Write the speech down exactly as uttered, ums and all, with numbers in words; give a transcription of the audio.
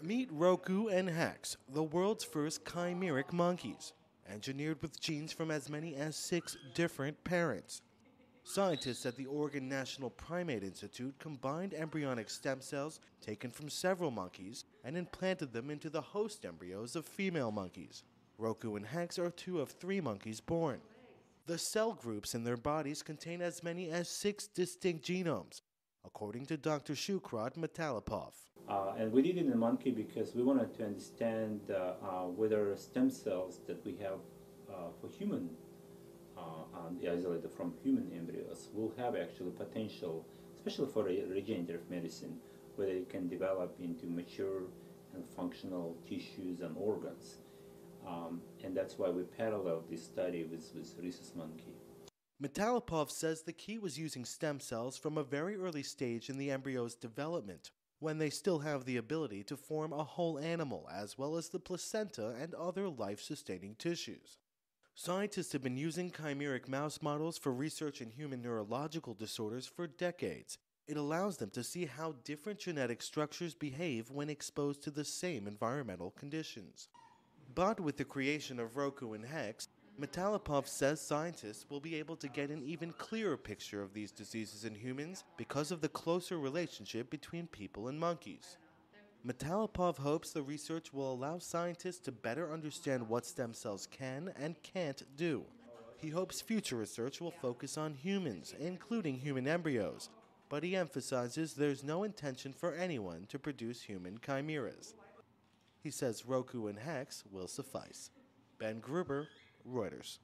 Meet Roku and Hex, the world's first chimeric monkeys, engineered with genes from as many as six different parents. Scientists at the Oregon National Primate Institute combined embryonic stem cells taken from several monkeys and implanted them into the host embryos of female monkeys. Roku and Hex are two of three monkeys born. The cell groups in their bodies contain as many as six distinct genomes, according to Doctor Shukrod Metalopov. Uh, and we did it in the monkey because we wanted to understand uh, uh, whether stem cells that we have uh, for human, uh, um, isolated from human embryos, will have actually potential, especially for re regenerative medicine, whether it can develop into mature and functional tissues and organs. Um, and that's why we paralleled this study with, with rhesus monkey. Metalopov says the key was using stem cells from a very early stage in the embryo's development, when they still have the ability to form a whole animal as well as the placenta and other life-sustaining tissues. Scientists have been using chimeric mouse models for research in human neurological disorders for decades. It allows them to see how different genetic structures behave when exposed to the same environmental conditions. But with the creation of Roku and Hex, Metalopov says scientists will be able to get an even clearer picture of these diseases in humans because of the closer relationship between people and monkeys. Metalopov hopes the research will allow scientists to better understand what stem cells can and can't do. He hopes future research will focus on humans, including human embryos, but he emphasizes there's no intention for anyone to produce human chimeras. He says Roku and Hex will suffice. Ben Gruber, Reuters.